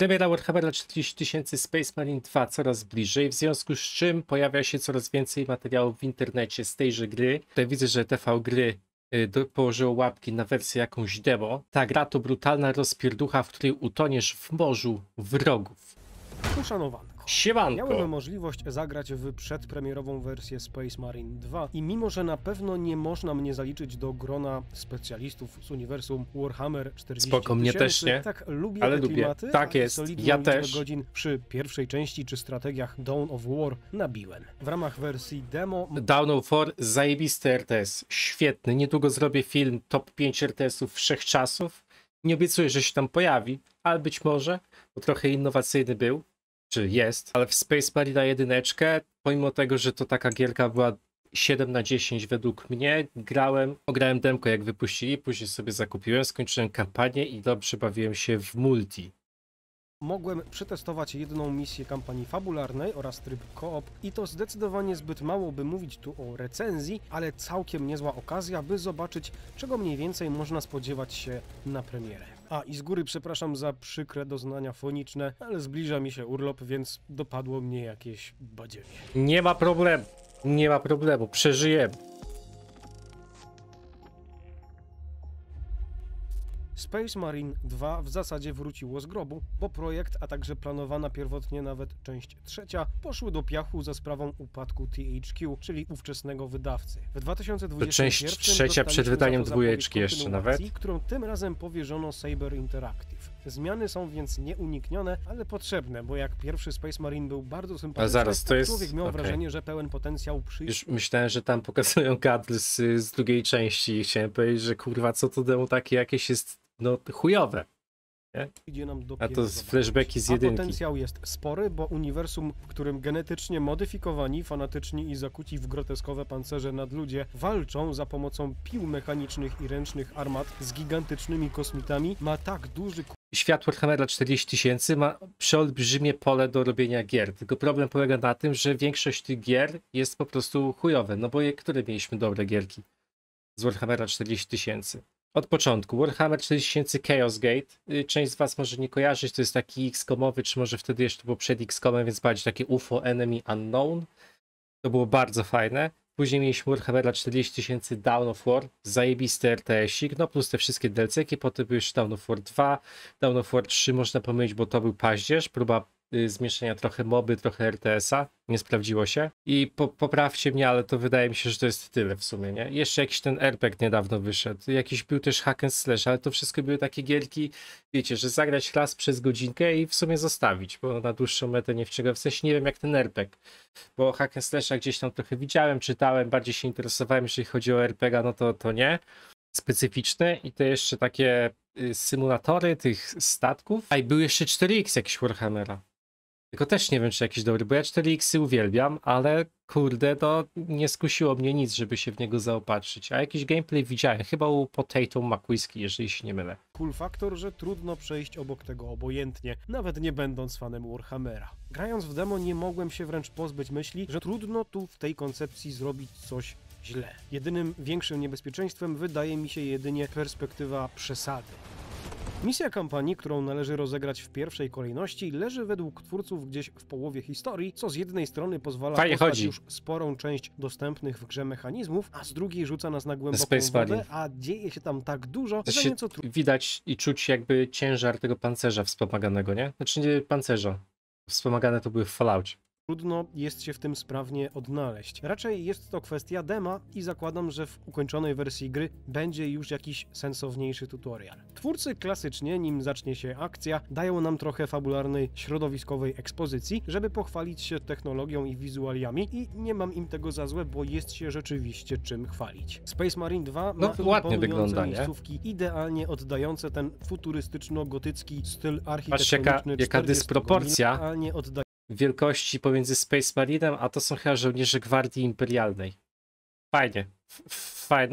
Premiera Warhammera 40000 Space Marine 2 coraz bliżej, w związku z czym pojawia się coraz więcej materiałów w internecie z tejże gry. Tutaj widzę, że TV Gry położyło łapki na wersję jakąś demo. Ta gra to brutalna rozpierducha, w której utoniesz w morzu wrogów. Uszanowanko. Siemanko. Miałem możliwość zagrać w przedpremierową wersję Space Marine 2 i mimo, że na pewno nie można mnie zaliczyć do grona specjalistów z uniwersum Warhammer 40000, spoko, mnie też nie, tak lubię, ale klimaty, lubię. Tak jest, ja też. Godzin przy pierwszej części czy strategiach Dawn of War nabiłem. W ramach wersji demo... Dawn of War, zajebisty RTS, świetny, niedługo zrobię film top 5 RTS-ów wszechczasów. Nie obiecuję, że się tam pojawi, ale być może, bo trochę innowacyjny był. Czy jest, ale w Space Marina 1, pomimo tego, że to taka gierka była 7 na 10 według mnie, ograłem demko jak wypuścili, później sobie zakupiłem, skończyłem kampanię i dobrze bawiłem się w multi. Mogłem przetestować jedną misję kampanii fabularnej oraz tryb co-op i to zdecydowanie zbyt mało, by mówić tu o recenzji, ale całkiem niezła okazja, by zobaczyć, czego mniej więcej można spodziewać się na premierę. A i z góry przepraszam za przykre doznania foniczne, ale zbliża mi się urlop, więc dopadło mnie jakieś badziewie. Nie ma problemu, nie ma problemu, przeżyjemy. Space Marine 2 w zasadzie wróciło z grobu, bo projekt, a także planowana pierwotnie nawet część trzecia, poszły do piachu za sprawą upadku THQ, czyli ówczesnego wydawcy. W 2021 część trzecia przed wydaniem dwójeczki jeszcze nawet, którą tym razem powierzono Saber Interactive. Zmiany są więc nieuniknione, ale potrzebne, bo jak pierwszy Space Marine był bardzo sympatyczny, zaraz, to jest... człowiek miał wrażenie, że pełen potencjał Już myślałem, że tam pokazują kadr z drugiej części i chciałem powiedzieć, że kurwa, co to demo takie jakieś jest, no chujowe. Nie? A to z flashbacki z jedynki. Potencjał jest spory, bo uniwersum, w którym genetycznie modyfikowani, fanatyczni i zakuci w groteskowe pancerze nadludzie walczą za pomocą pił mechanicznych i ręcznych armat z gigantycznymi kosmitami, ma tak duży... Świat Warhammera 40000 ma przeolbrzymie pole do robienia gier, tylko problem polega na tym, że większość tych gier jest po prostu chujowe, no bo które mieliśmy dobre gierki z Warhammera 40000? Od początku, Warhammer 40000 Chaos Gate, część z was może nie kojarzyć, to jest taki X-comowy, czy może wtedy jeszcze to było przed X-comem, więc bardziej takie UFO Enemy Unknown, to było bardzo fajne. Później mieliśmy Warhammera 40000 Dawn of War, zajebisty RTS-ik, no plus te wszystkie DLC-ki, potem był jeszcze Dawn of War 2, Dawn of War 3 można pomylić, bo to był paździerz, próba zmieszania trochę moby, trochę RTS-a, nie sprawdziło się. I poprawcie mnie, ale to wydaje mi się, że to jest tyle w sumie, nie? Jeszcze jakiś ten RPG niedawno wyszedł, jakiś był też hack and slash, ale to wszystko były takie gierki, wiecie, że zagrać raz przez godzinkę i w sumie zostawić, bo na dłuższą metę nie wciąga, w sensie nie wiem jak ten RPG, bo hack and slasha gdzieś tam trochę widziałem, czytałem, bardziej się interesowałem, jeżeli chodzi o RPG, no to nie. Specyficzne i to jeszcze takie symulatory tych statków, a i był jeszcze 4X jakiś Warhammera. Tylko też nie wiem, czy jakiś dobry, bo ja 4X-y uwielbiam, ale kurde, to nie skusiło mnie nic, żeby się w niego zaopatrzyć. A jakiś gameplay widziałem, chyba u Potato McWhiskey, jeżeli się nie mylę. Cool faktor, że trudno przejść obok tego obojętnie, nawet nie będąc fanem Warhammera. Grając w demo nie mogłem się wręcz pozbyć myśli, że trudno tu w tej koncepcji zrobić coś źle. Jedynym większym niebezpieczeństwem wydaje mi się jedynie perspektywa przesady. Misja kampanii, którą należy rozegrać w pierwszej kolejności, leży według twórców gdzieś w połowie historii, co z jednej strony pozwala poznać już sporą część dostępnych w grze mechanizmów, a z drugiej rzuca nas na głęboką wodę, a dzieje się tam tak dużo, że nieco trudno. Widać i czuć jakby ciężar tego pancerza wspomaganego, nie? Znaczy nie pancerza. Wspomagane to były w Falloutie. Trudno jest się w tym sprawnie odnaleźć. Raczej jest to kwestia dema i zakładam, że w ukończonej wersji gry będzie już jakiś sensowniejszy tutorial. Twórcy klasycznie, nim zacznie się akcja, dają nam trochę fabularnej, środowiskowej ekspozycji, żeby pochwalić się technologią i wizualiami i nie mam im tego za złe, bo jest się rzeczywiście czym chwalić. Space Marine 2 ma imponujące miejscówki, idealnie oddające ten futurystyczno-gotycki styl architektoniczny. Patrz jaka dysproporcja wielkości pomiędzy Space Marinem, a to są chyba żołnierze Gwardii Imperialnej. Fajnie.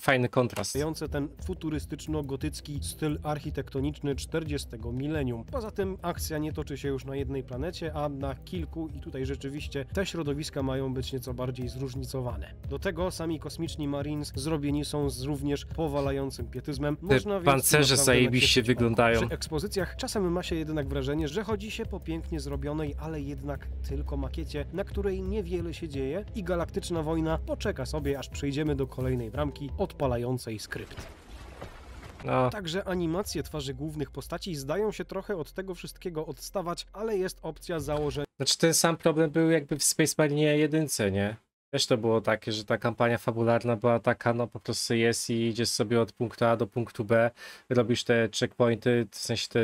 Fajny kontrast. Stojące ten futurystyczno-gotycki styl architektoniczny 40. milenium. Poza tym akcja nie toczy się już na jednej planecie, a na kilku i tutaj rzeczywiście te środowiska mają być nieco bardziej zróżnicowane. Do tego sami kosmiczni Marines zrobieni są z również powalającym pietyzmem. Te pancerze zajebiście wyglądają. Przy ekspozycjach czasem ma się jednak wrażenie, że chodzi się po pięknie zrobionej, ale jednak tylko makiecie, na której niewiele się dzieje i galaktyczna wojna poczeka sobie, aż przejdziemy do kolejnej bramki odpalającej skrypt. No. Także animacje twarzy głównych postaci zdają się trochę od tego wszystkiego odstawać, ale jest opcja założenia. Znaczy ten sam problem był jakby w Space Marine 1, nie? Też to było takie, że ta kampania fabularna była taka, no po prostu jest i idziesz sobie od punktu A do punktu B, robisz te checkpointy, w sensie te...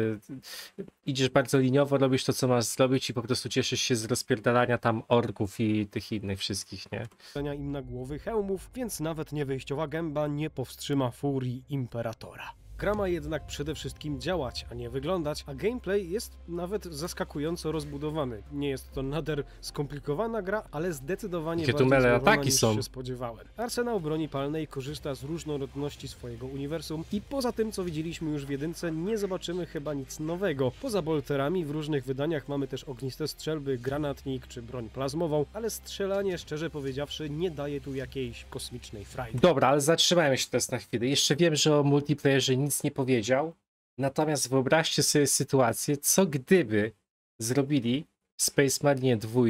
idziesz bardzo liniowo, robisz to, co masz zrobić i po prostu cieszysz się z rozpierdalania tam orków i tych innych wszystkich, nie? ...im na głowy hełmów, więc nawet niewyjściowa gęba nie powstrzyma furii Imperatora. Gra ma jednak przede wszystkim działać, a nie wyglądać, a gameplay jest nawet zaskakująco rozbudowany. Nie jest to nader skomplikowana gra, ale zdecydowanie bardziej złożona niż się spodziewałem. Arsenał broni palnej korzysta z różnorodności swojego uniwersum i poza tym, co widzieliśmy już w jedynce, nie zobaczymy chyba nic nowego. Poza bolterami w różnych wydaniach mamy też ogniste strzelby, granatnik czy broń plazmową, ale strzelanie, szczerze powiedziawszy, nie daje tu jakiejś kosmicznej frajdy. Dobra, ale zatrzymajmy się teraz na chwilę. Jeszcze wiem, że o multiplayerze nic nie powiedział, natomiast wyobraźcie sobie sytuację, co gdyby zrobili w Space Marine 2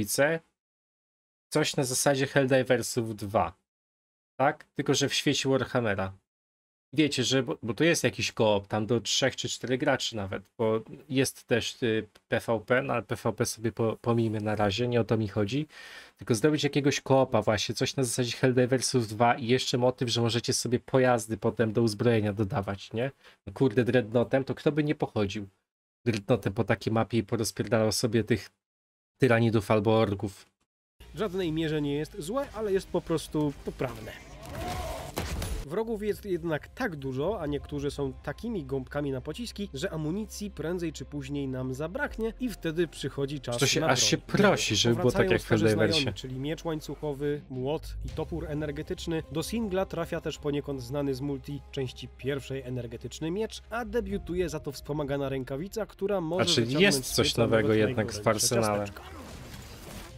coś na zasadzie Helldiversów 2, tak? Tylko że w świecie Warhammera. Wiecie, że, bo to jest jakiś koop, tam do 3 czy 4 graczy nawet, bo jest też PvP, no ale PvP sobie pomijmy na razie, nie o to mi chodzi, tylko zrobić jakiegoś koopa właśnie, coś na zasadzie Helldiversów 2 i jeszcze motyw, że możecie sobie pojazdy potem do uzbrojenia dodawać, nie? No kurde, Dreadnoughtem, to kto by nie pochodził Dreadnoughtem po takiej mapie i porozpierdalał sobie tych tyranidów albo orków. W żadnej mierze nie jest złe, ale jest po prostu poprawne. Wrogów jest jednak tak dużo, a niektórzy są takimi gąbkami na pociski, że amunicji prędzej czy później nam zabraknie i wtedy przychodzi czas na broń. Aż się prosi, żeby było tak jak w Helldiversie. Czyli miecz łańcuchowy, młot i topór energetyczny. Do singla trafia też poniekąd znany z multi części pierwszej energetyczny miecz, a debiutuje za to wspomagana rękawica, która może wyciągnąć jest coś nowego jednak z arsenałem.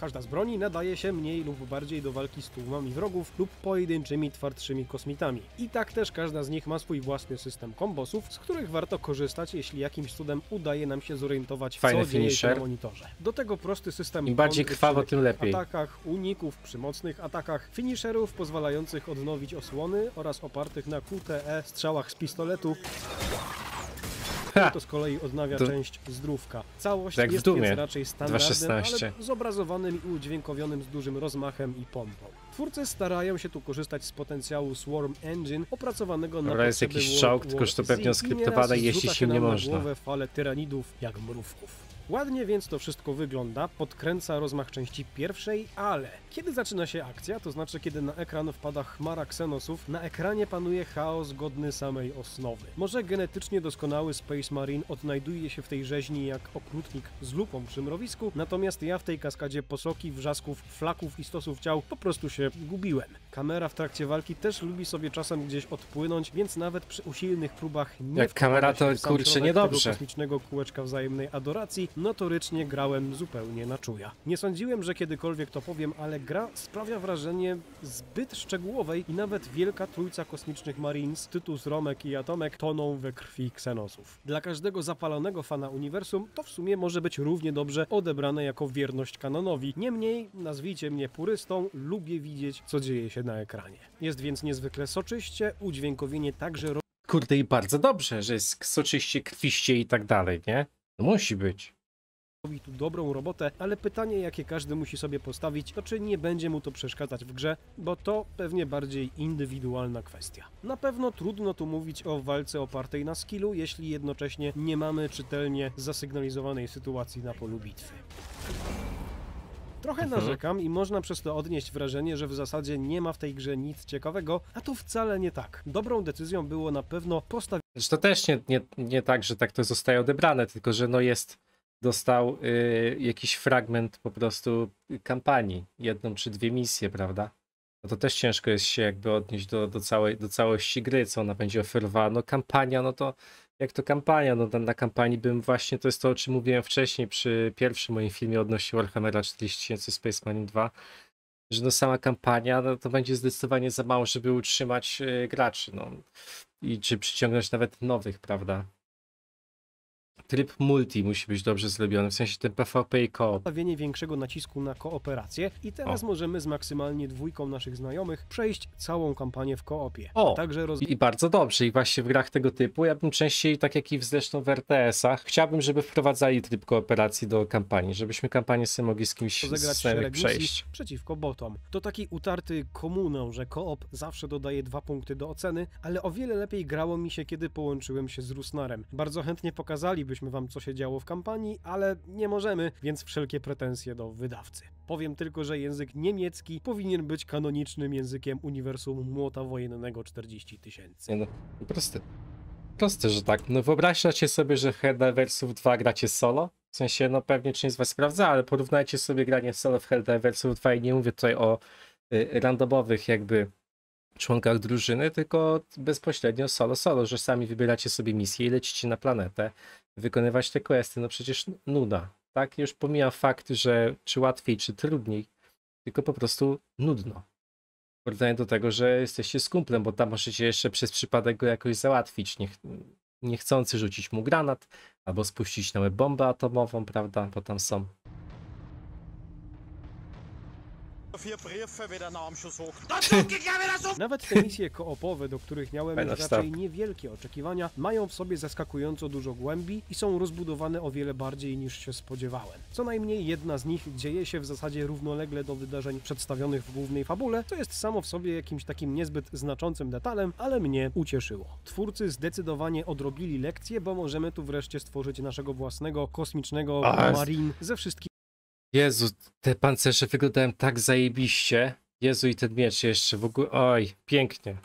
Każda z broni nadaje się mniej lub bardziej do walki z tłumami wrogów lub pojedynczymi, twardszymi kosmitami. I tak też każda z nich ma swój własny system kombosów, z których warto korzystać, jeśli jakimś cudem udaje nam się zorientować, co dzieje się na monitorze. Do tego prosty system im bardziej krwawo, tym lepiej. Atakach, uników przy mocnych atakach, finisherów pozwalających odnowić osłony oraz opartych na QTE strzałach z pistoletu. To z kolei odnawia część zdrówka. Całość jest więc raczej standardem, ale zobrazowanym i udźwiękowionym z dużym rozmachem i pompą. Twórcy starają się tu korzystać z potencjału Swarm Engine opracowanego na potrzeby World War Z i nieraz zrzuca się nam na głowę falę tyranidów jak mrówków. Ładnie więc to wszystko wygląda, podkręca rozmach części pierwszej, ale kiedy zaczyna się akcja, to znaczy kiedy na ekran wpada chmara ksenosów, na ekranie panuje chaos godny samej osnowy. Może genetycznie doskonały Space Marine odnajduje się w tej rzeźni jak okrutnik z lupą przy mrowisku, natomiast ja w tej kaskadzie posoki, wrzasków, flaków i stosów ciał po prostu się gubiłem. Kamera w trakcie walki też lubi sobie czasem gdzieś odpłynąć, więc nawet przy usilnych próbach nie wpada się w sam środek tego kosmicznego kółeczka wzajemnej adoracji. Notorycznie grałem zupełnie na czuja. Nie sądziłem, że kiedykolwiek to powiem, ale gra sprawia wrażenie zbyt szczegółowej i nawet wielka trójca kosmicznych Marines, Tytus, Romek i Atomek toną we krwi ksenosów. Dla każdego zapalonego fana uniwersum to w sumie może być równie dobrze odebrane jako wierność kanonowi. Niemniej, nazwijcie mnie purystą, lubię widzieć, co dzieje się na ekranie. Jest więc niezwykle soczyście, udźwiękowienie także... Kurde, i bardzo dobrze, że jest soczyście, krwiście i tak dalej, nie? No musi być. Robi tu dobrą robotę, ale pytanie, jakie każdy musi sobie postawić, to czy nie będzie mu to przeszkadzać w grze, bo to pewnie bardziej indywidualna kwestia. Na pewno trudno tu mówić o walce opartej na skillu, jeśli jednocześnie nie mamy czytelnie zasygnalizowanej sytuacji na polu bitwy. Trochę narzekam i można przez to odnieść wrażenie, że w zasadzie nie ma w tej grze nic ciekawego, a to wcale nie tak. Dobrą decyzją było na pewno postawienie... To też nie tak, że tak to zostaje odebrane, tylko że no jest... Dostał jakiś fragment po prostu kampanii, jedną czy dwie misje, prawda? no to też ciężko jest się jakby odnieść do całości gry, co ona będzie oferowała. No kampania, no to jak to kampania, no na kampanii bym właśnie, to jest to, o czym mówiłem wcześniej przy pierwszym moim filmie odnośnie Warhammera 40000 Space Marine 2, że no sama kampania, no to będzie zdecydowanie za mało, żeby utrzymać graczy, no i czy przyciągnąć nawet nowych, prawda? Tryb multi musi być dobrze zrobiony, w sensie ten PvP i koop. Stawienie większego nacisku na kooperację i teraz możemy z maksymalnie dwójką naszych znajomych przejść całą kampanię w koopie. O, także i bardzo dobrze, i właśnie w grach tego typu, ja bym częściej, tak jak i zresztą w RTS-ach, chciałbym, żeby wprowadzali tryb kooperacji do kampanii, żebyśmy kampanię sobie mogli z kimś znajomych przejść. Przeciwko botom. To taki utarty komunał, że koop zawsze dodaje 2 punkty do oceny, ale o wiele lepiej grało mi się, kiedy połączyłem się z Rusnarem. Bardzo chętnie pokazalibyśmy wam, co się działo w kampanii, ale nie możemy, więc wszelkie pretensje do wydawcy. Powiem tylko, że język niemiecki powinien być kanonicznym językiem uniwersum Młota Wojennego 40000. No, proste, że tak. No wyobraźcie sobie, że Helldiversów 2 gracie solo. W sensie, no pewnie część z was sprawdza, ale porównajcie sobie granie solo w Helldiversów 2 i nie mówię tutaj o randomowych jakby członkach drużyny, tylko bezpośrednio solo, że sami wybieracie sobie misję i lecicie na planetę wykonywać te questy, no przecież nuda, tak? Już pomijam fakt, że czy łatwiej, czy trudniej, tylko po prostu nudno. W porównaniu do tego, że jesteście z kumplem, bo tam możecie jeszcze przez przypadek go jakoś załatwić, niechcący rzucić mu granat, albo spuścić na łeb bombę atomową, prawda? Bo tam są. Nawet te misje koopowe, do których miałem raczej niewielkie oczekiwania, mają w sobie zaskakująco dużo głębi i są rozbudowane o wiele bardziej niż się spodziewałem. Co najmniej jedna z nich dzieje się w zasadzie równolegle do wydarzeń przedstawionych w głównej fabule, co jest samo w sobie jakimś takim niezbyt znaczącym detalem, ale mnie ucieszyło. Twórcy zdecydowanie odrobili lekcję, bo możemy tu wreszcie stworzyć naszego własnego kosmicznego Marine ze wszystkich. Jezu, te pancerze wyglądają tak zajebiście. Jezu, i ten miecz jeszcze w ogóle. Oj, pięknie.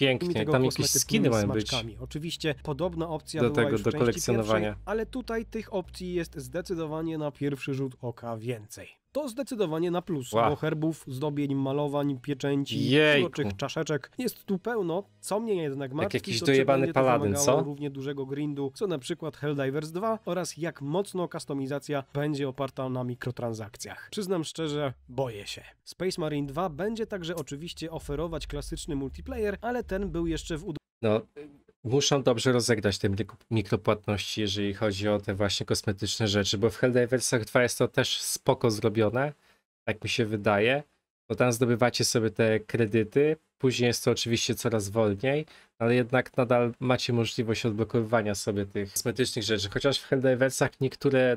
Pięknie, tam jakieś skiny mają być. Oczywiście podobna opcja do tego, do kolekcjonowania. Ale tutaj tych opcji jest zdecydowanie na pierwszy rzut oka więcej. To zdecydowanie na plus, bo herbów, zdobień, malowań, pieczęci, uroczych czaszeczek jest tu pełno, co mnie jednak martwi, jak jakiś dojebany paladyn, co? Równie dużego grindu, co na przykład Helldivers 2 oraz jak mocno kustomizacja będzie oparta na mikrotransakcjach. Przyznam szczerze, boję się. Space Marine 2 będzie także oczywiście oferować klasyczny multiplayer, ale ten był jeszcze w no, muszą dobrze rozegrać te mikropłatności, jeżeli chodzi o te właśnie kosmetyczne rzeczy, bo w Helldiversach 2 jest to też spoko zrobione, tak mi się wydaje, bo tam zdobywacie sobie te kredyty, później jest to oczywiście coraz wolniej, ale jednak nadal macie możliwość odblokowywania sobie tych kosmetycznych rzeczy, chociaż w Helldiversach niektóre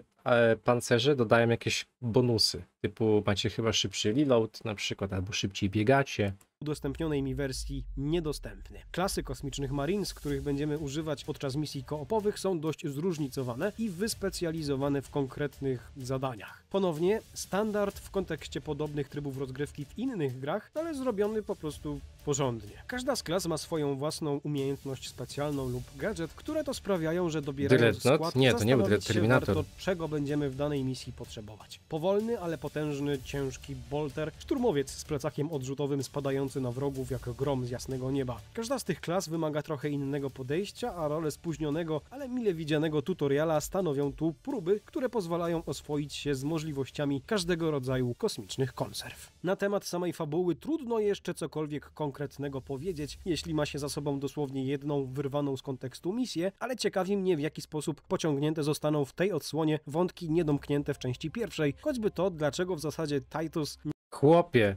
pancerze dodają jakieś bonusy, typu macie chyba szybszy reload na przykład, albo szybciej biegacie. Udostępnionej mi wersji niedostępny. Klasy kosmicznych Marines, których będziemy używać podczas misji koopowych, są dość zróżnicowane i wyspecjalizowane w konkretnych zadaniach. Ponownie standard w kontekście podobnych trybów rozgrywki w innych grach, ale zrobiony po prostu porządnie. Każda z klas ma swoją własną umiejętność specjalną lub gadżet, które to sprawiają, że dobierając skład zastanowić się warto, czego będziemy w danej misji potrzebować. Powolny, ale potężny, ciężki bolter, szturmowiec z plecakiem odrzutowym spadający na wrogów jak grom z jasnego nieba. Każda z tych klas wymaga trochę innego podejścia, a rolę spóźnionego, ale mile widzianego tutoriala stanowią tu próby, które pozwalają oswoić się z możliwościami każdego rodzaju kosmicznych konserw. Na temat samej fabuły trudno jeszcze cokolwiek konkretnego powiedzieć, jeśli ma się za sobą dosłownie jedną wyrwaną z kontekstu misję, ale ciekawi mnie, w jaki sposób pociągnięte zostaną w tej odsłonie wątki niedomknięte w części pierwszej, choćby to, dlaczego w zasadzie Titus... Chłopie,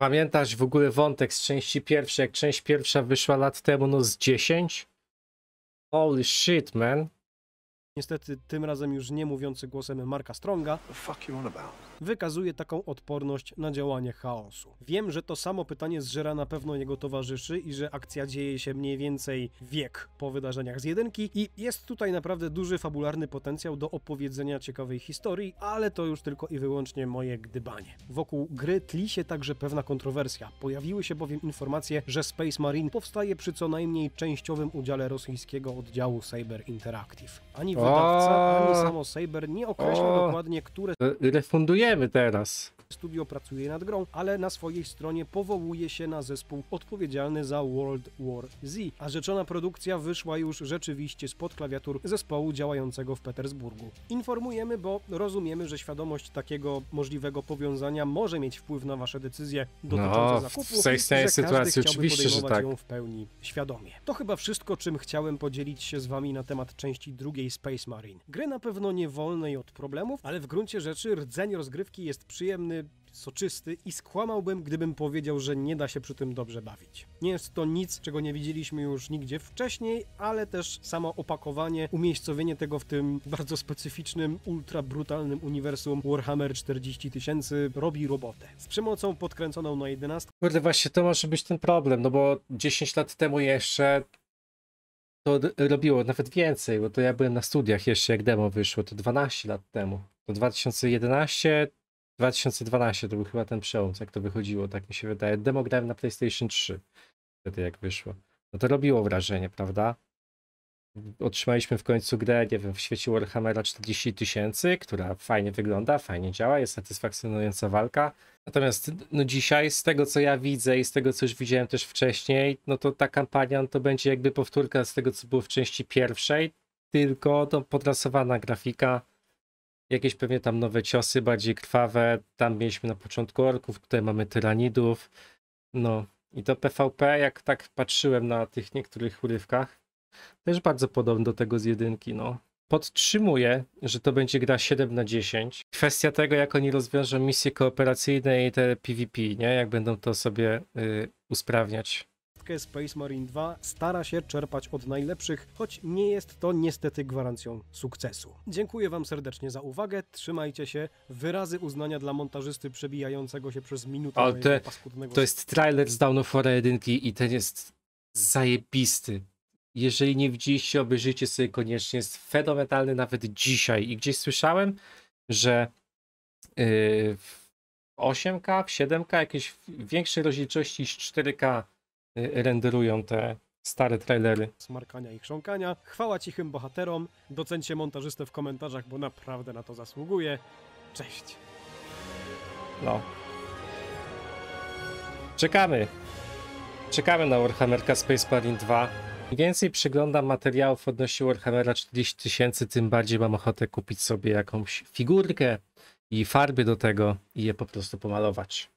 pamiętasz w ogóle wątek z części pierwszej, jak część pierwsza wyszła lat temu, no z 10? Holy shit, man. Niestety, tym razem już nie mówiący głosem Marka Stronga, wykazuje taką odporność na działanie chaosu. Wiem, że to samo pytanie zżera na pewno jego towarzyszy i że akcja dzieje się mniej więcej wiek po wydarzeniach z 1 i jest tutaj naprawdę duży fabularny potencjał do opowiedzenia ciekawej historii, ale to już tylko i wyłącznie moje gdybanie. Wokół gry tli się także pewna kontrowersja. Pojawiły się bowiem informacje, że Space Marine powstaje przy co najmniej częściowym udziale rosyjskiego oddziału Saber Interactive. Ani wydawca, ani samo Saber nie określa dokładnie, które... Refundujemy teraz. Studio pracuje nad grą, ale na swojej stronie powołuje się na zespół odpowiedzialny za World War Z, a rzeczona produkcja wyszła już rzeczywiście spod klawiatur zespołu działającego w Petersburgu. Informujemy, bo rozumiemy, że świadomość takiego możliwego powiązania może mieć wpływ na wasze decyzje dotyczące zakupu, w istnieje sytuacji oczywiście, że tak. Ją w pełni świadomie. To chyba wszystko, czym chciałem podzielić się z wami na temat części drugiej Space Marine. Gry na pewno nie wolnej od problemów, ale w gruncie rzeczy rdzeń rozgrywki jest przyjemny, soczysty i skłamałbym, gdybym powiedział, że nie da się przy tym dobrze bawić. Nie jest to nic, czego nie widzieliśmy już nigdzie wcześniej, ale też samo opakowanie, umiejscowienie tego w tym bardzo specyficznym, ultra brutalnym uniwersum Warhammer 40000 robi robotę. Z przemocą podkręconą na 11. Kurde, właśnie to może być ten problem, no bo 10 lat temu jeszcze to robiło nawet więcej, bo to ja byłem na studiach jeszcze jak demo wyszło, to 12 lat temu. To 2011... 2012 to był chyba ten przełom, jak to wychodziło, tak mi się wydaje. Demo grałem na PlayStation 3, wtedy jak wyszło. No to robiło wrażenie, prawda? Otrzymaliśmy w końcu grę, nie wiem, w świecie Warhammera 40000, która fajnie wygląda, fajnie działa, jest satysfakcjonująca walka. Natomiast no dzisiaj, z tego co ja widzę i z tego co już widziałem też wcześniej, no to ta kampania no to będzie jakby powtórka z tego co było w części pierwszej, tylko to podrasowana grafika. Jakieś pewnie tam nowe ciosy, bardziej krwawe. Tam mieliśmy na początku orków, tutaj mamy tyranidów. No i to PvP, jak tak patrzyłem na tych niektórych urywkach, też bardzo podobne do tego z jedynki, no. Podtrzymuję, że to będzie gra 7/10. Kwestia tego, jak oni rozwiążą misje kooperacyjne i te PvP, nie? Jak będą to sobie usprawniać. Space Marine 2 stara się czerpać od najlepszych, choć nie jest to niestety gwarancją sukcesu. Dziękuję wam serdecznie za uwagę, trzymajcie się, wyrazy uznania dla montażysty przebijającego się przez minutę. Ale to jest trailer z Dawn of War 1 i ten jest zajebisty. Jeżeli nie widzieliście, obejrzyjcie sobie koniecznie, jest fenomenalny nawet dzisiaj i gdzieś słyszałem, że w 8K, w 7K, jakieś większej rozdzielczości niż 4K renderują te stare trailery. Smarkania i chrząkania. Chwała cichym bohaterom. Docencie montażystę w komentarzach, bo naprawdę na to zasługuje. Cześć. No. Czekamy. Czekamy na Warhammerka Space Marine 2. Im więcej przeglądam materiałów odnośnie Warhammera 40000, tym bardziej mam ochotę kupić sobie jakąś figurkę i farby do tego i je po prostu pomalować.